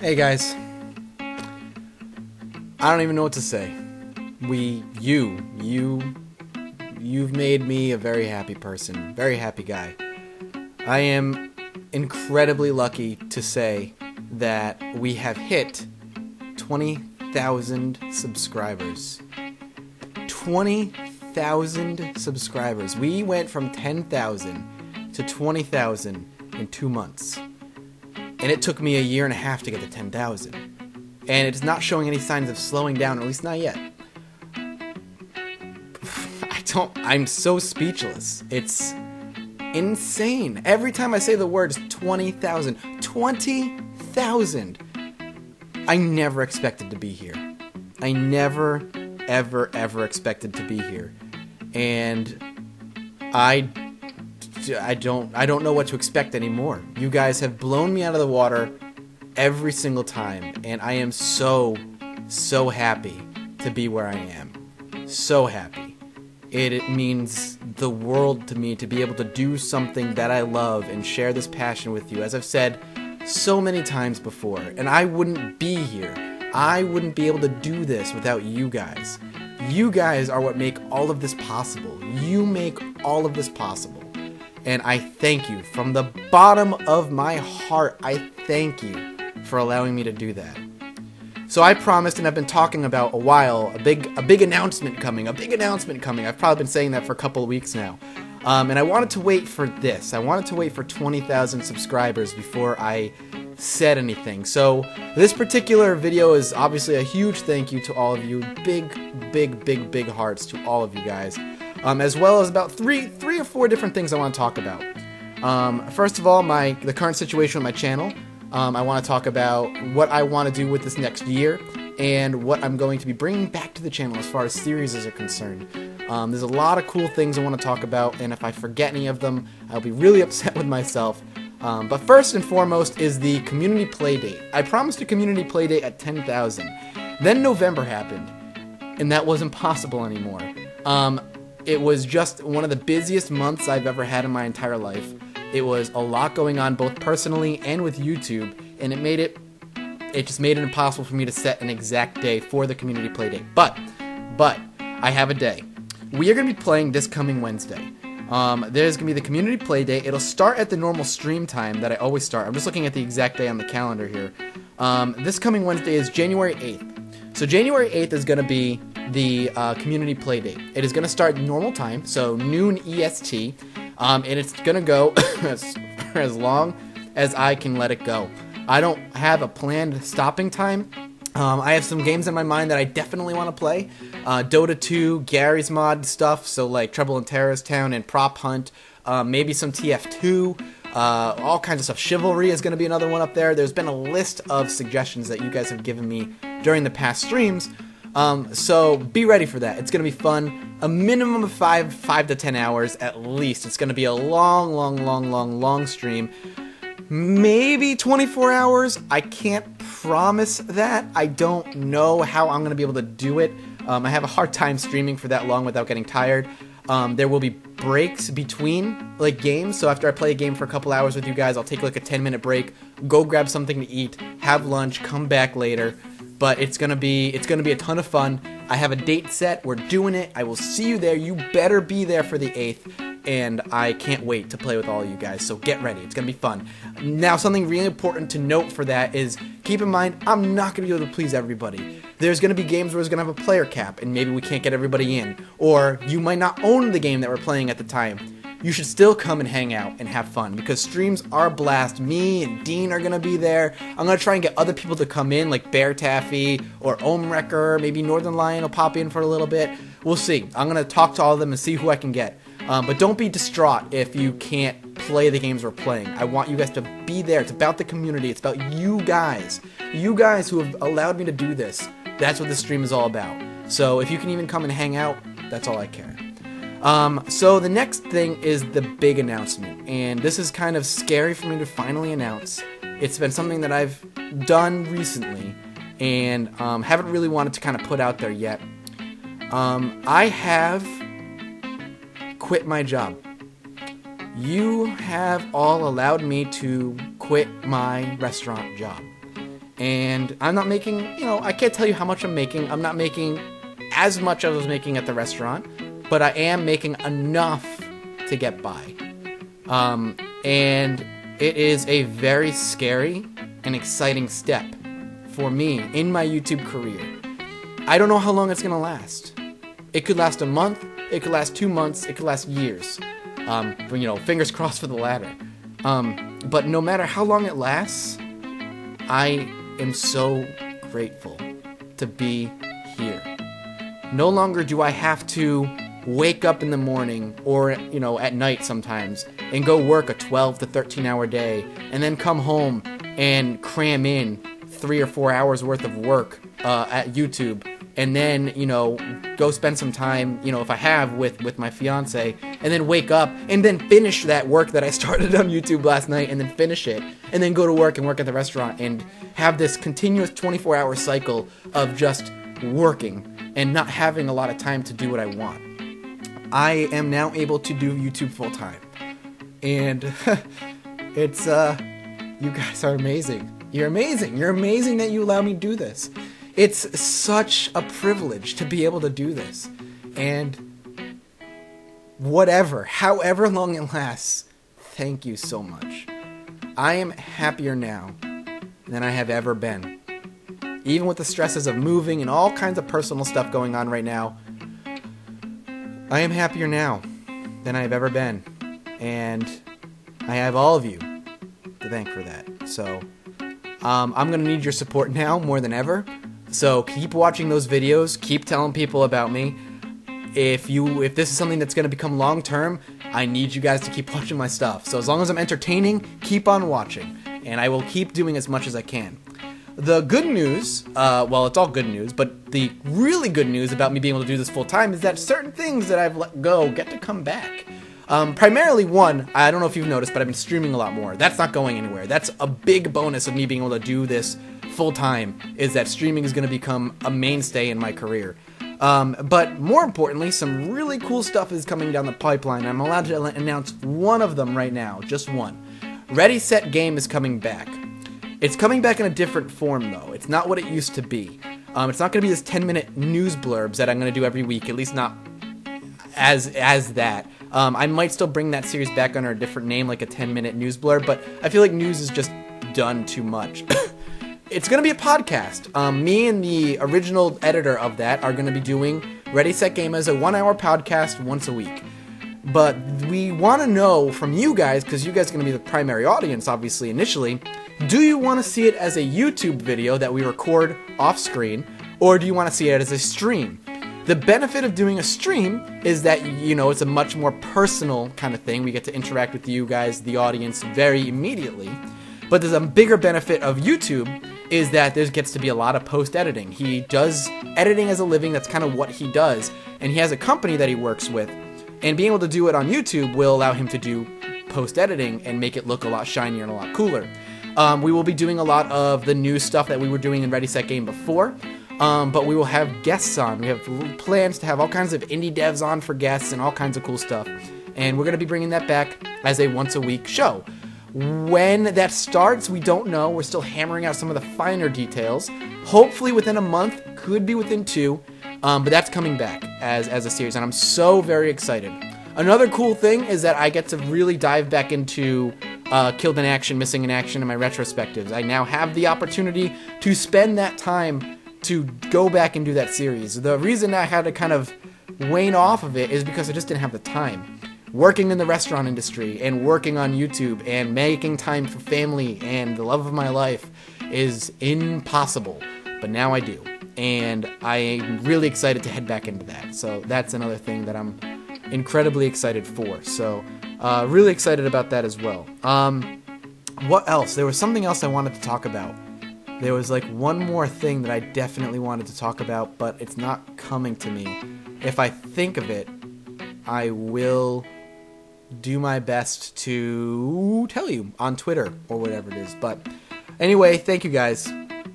Hey guys, I don't even know what to say. You've made me a very happy person, very happy guy. I am incredibly lucky to say that we have hit 20,000 subscribers. 20,000 subscribers. We went from 10,000 to 20,000 in 2 months. And it took me 1.5 years to get to 10,000. And it's not showing any signs of slowing down, at least not yet. I'm so speechless. It's insane. Every time I say the words 20,000, 20,000. I never expected to be here. I never, ever, ever expected to be here. And I don't know what to expect anymore. You guys have blown me out of the water every single time, and I am so happy to be where I am. So happy. It means the world to me to be able to do something that I love and share this passion with you, as I've said so many times before, and I wouldn't be here. I wouldn't be able to do this without you guys. You guys are what make all of this possible. You make all of this possible. And I thank you from the bottom of my heart. I thank you for allowing me to do that. So I promised, and I've been talking about a while, a big announcement coming, a big announcement coming. I've probably been saying that for a couple of weeks now. And I wanted to wait for this. I wanted to wait for 20,000 subscribers before I said anything. So this particular video is obviously a huge thank you to all of you. Big hearts to all of you guys. As well as about three or four different things I want to talk about. First of all, the current situation with my channel. I want to talk about what I want to do with this next year and what I'm going to be bringing back to the channel as far as series are concerned. There's a lot of cool things I want to talk about, and if I forget any of them, I'll be really upset with myself. But first and foremost is the community playdate. I promised a community playdate at 10,000. Then November happened, and that wasn't possible anymore. It was just one of the busiest months I've ever had in my entire life. It was a lot going on both personally and with YouTube, and it just made it impossible for me to set an exact day for the community play day. But I have a day. We are going to be playing this coming Wednesday. There's going to be the community play day. It'll start at the normal stream time that I always start. I'm just looking at the exact day on the calendar here. This coming Wednesday is January 8th. So January 8th is going to be the community play date. It is going to start normal time, so noon EST, and it's going to go as long as I can let it go. I don't have a planned stopping time. I have some games in my mind that I definitely want to play. Dota 2, Gary's Mod stuff, so like Trouble in Terrorist Town and Prop Hunt, maybe some TF2, all kinds of stuff. Chivalry is going to be another one up there. There's been a list of suggestions that you guys have given me during the past streams. So be ready for that. It's going to be fun. A minimum of five to 10 hours at least. It's going to be a long stream. Maybe 24 hours. I can't promise that. I don't know how I'm going to be able to do it. I have a hard time streaming for that long without getting tired. There will be breaks between like games, so after I play a game for a couple hours with you guys, I'll take like a 10-minute break, go grab something to eat, have lunch, come back later. But it's gonna be a ton of fun. I have a date set. We're doing it. I will see you there. You better be there for the 8th, and I can't wait to play with all of you guys. So get ready. It's gonna be fun. Now, something really important to note for that is keep in mind I'm not gonna be able to please everybody. There's gonna be games where it's gonna have a player cap, and maybe we can't get everybody in, or you might not own the game that we're playing at the time. You should still come and hang out and have fun, because streams are a blast. Me and Dean are going to be there. I'm going to try and get other people to come in, like Bear Taffy or Omewrecker. Maybe Northern Lion will pop in for a little bit. We'll see. I'm going to talk to all of them and see who I can get. But don't be distraught if you can't play the games we're playing. I want you guys to be there. It's about the community. It's about you guys. You guys who have allowed me to do this. That's what this stream is all about. So if you can even come and hang out, that's all I care. So the next thing is the big announcement, and this is kind of scary for me to finally announce. It's been something that I've done recently, and haven't really wanted to kind of put out there yet. I have quit my job. You have all allowed me to quit my restaurant job. And I'm not making, you know, I can't tell you how much I'm making. I'm not making as much as I was making at the restaurant, but I am making enough to get by. And it is a very scary and exciting step for me in my YouTube career. I don't know how long it's gonna last. It could last a month, it could last 2 months, it could last years. You know, fingers crossed for the latter. But no matter how long it lasts, I am so grateful to be here. No longer do I have to wake up in the morning or, you know, at night sometimes and go work a 12 to 13-hour day and then come home and cram in 3 or 4 hours worth of work at YouTube, and then, you know, go spend some time, you know, if I have, with my fiance, and then wake up and then finish that work that I started on YouTube last night and then finish it, and then go to work and work at the restaurant and have this continuous 24-hour cycle of just working and not having a lot of time to do what I want. I am now able to do YouTube full-time, and it's, you guys are amazing. You're amazing. You're amazing that you allow me to do this. It's such a privilege to be able to do this, and whatever, however long it lasts, thank you so much. I am happier now than I have ever been. Even with the stresses of moving and all kinds of personal stuff going on right now, I am happier now than I have ever been, and I have all of you to thank for that. So I'm gonna need your support now more than ever. So keep watching those videos, keep telling people about me. If this is something that's gonna become long-term, I need you guys to keep watching my stuff. So as long as I'm entertaining, keep on watching, and I will keep doing as much as I can. The good news, well, it's all good news, but the really good news about me being able to do this full-time is that certain things that I've let go get to come back. Primarily, one, I don't know if you've noticed, but I've been streaming a lot more. That's not going anywhere. That's a big bonus of me being able to do this full-time, is that streaming is going to become a mainstay in my career. But more importantly, some really cool stuff is coming down the pipeline. I'm allowed to announce one of them right now, just one. Ready Set Game is coming back. It's coming back in a different form, though. It's not what it used to be. It's not going to be this 10-minute news blurbs that I'm going to do every week, at least not as that. I might still bring that series back under a different name, like a 10-minute news blurb, but I feel like news is just done too much. It's going to be a podcast. Me and the original editor of that are going to be doing Ready Set Game as a 1-hour podcast once a week. But we want to know from you guys, because you guys are going to be the primary audience, obviously, initially, do you want to see it as a YouTube video that we record off-screen, or do you want to see it as a stream? The benefit of doing a stream is that, you know, it's a much more personal kind of thing. We get to interact with you guys, the audience, very immediately. But there's a bigger benefit of YouTube is that there gets to be a lot of post-editing. He does editing as a living. That's kind of what he does. And he has a company that he works with. And being able to do it on YouTube will allow him to do post-editing and make it look a lot shinier and a lot cooler. We will be doing a lot of the new stuff that we were doing in Ready Set Game before. But we will have guests on. We have plans to have all kinds of indie devs on for guests and all kinds of cool stuff. And we're going to be bringing that back as a once-a-week show. When that starts, we don't know. We're still hammering out some of the finer details. Hopefully within a month, could be within 2. But that's coming back as a series, and I'm so very excited. Another cool thing is that I get to really dive back into Killed in Action, Missing in Action, and my retrospectives. I now have the opportunity to spend that time to go back and do that series. The reason I had to kind of wane off of it is because I just didn't have the time. Working in the restaurant industry and working on YouTube and making time for family and the love of my life is impossible. But now I do. And I'm really excited to head back into that. So that's another thing that I'm incredibly excited for. So really excited about that as well. What else? There was something else I wanted to talk about. There was like one more thing that I definitely wanted to talk about, but it's not coming to me. If I think of it, I will do my best to tell you on Twitter or whatever it is. But anyway, thank you guys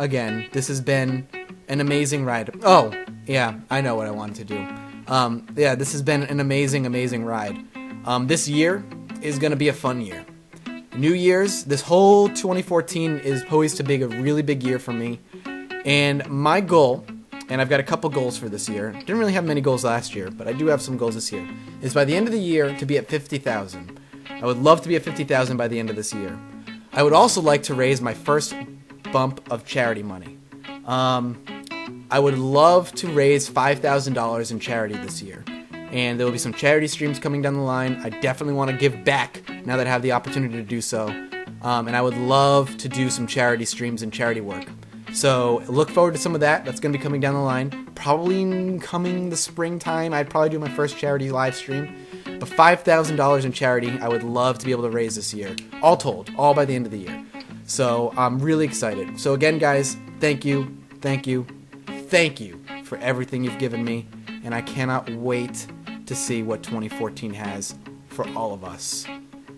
again. This has been an amazing ride. Oh, yeah, I know what I wanted to do. Yeah, this has been an amazing, amazing ride. This year is going to be a fun year. New Year's, this whole 2014 is poised to be a really big year for me. And my goal, and I've got a couple goals for this year, didn't really have many goals last year, but I do have some goals this year, is by the end of the year to be at 50,000. I would love to be at 50,000 by the end of this year. I would also like to raise my first bump of charity money. I would love to raise $5,000 in charity this year. And there will be some charity streams coming down the line. I definitely want to give back now that I have the opportunity to do so. And I would love to do some charity streams and charity work. So look forward to some of that. That's going to be coming down the line. Probably coming the springtime, I'd probably do my first charity live stream. But $5,000 in charity, I would love to be able to raise this year. All told, all by the end of the year. So I'm really excited. So again, guys, thank you, thank you, thank you for everything you've given me. And I cannot wait to see what 2014 has for all of us.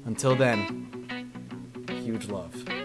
Until then, huge love.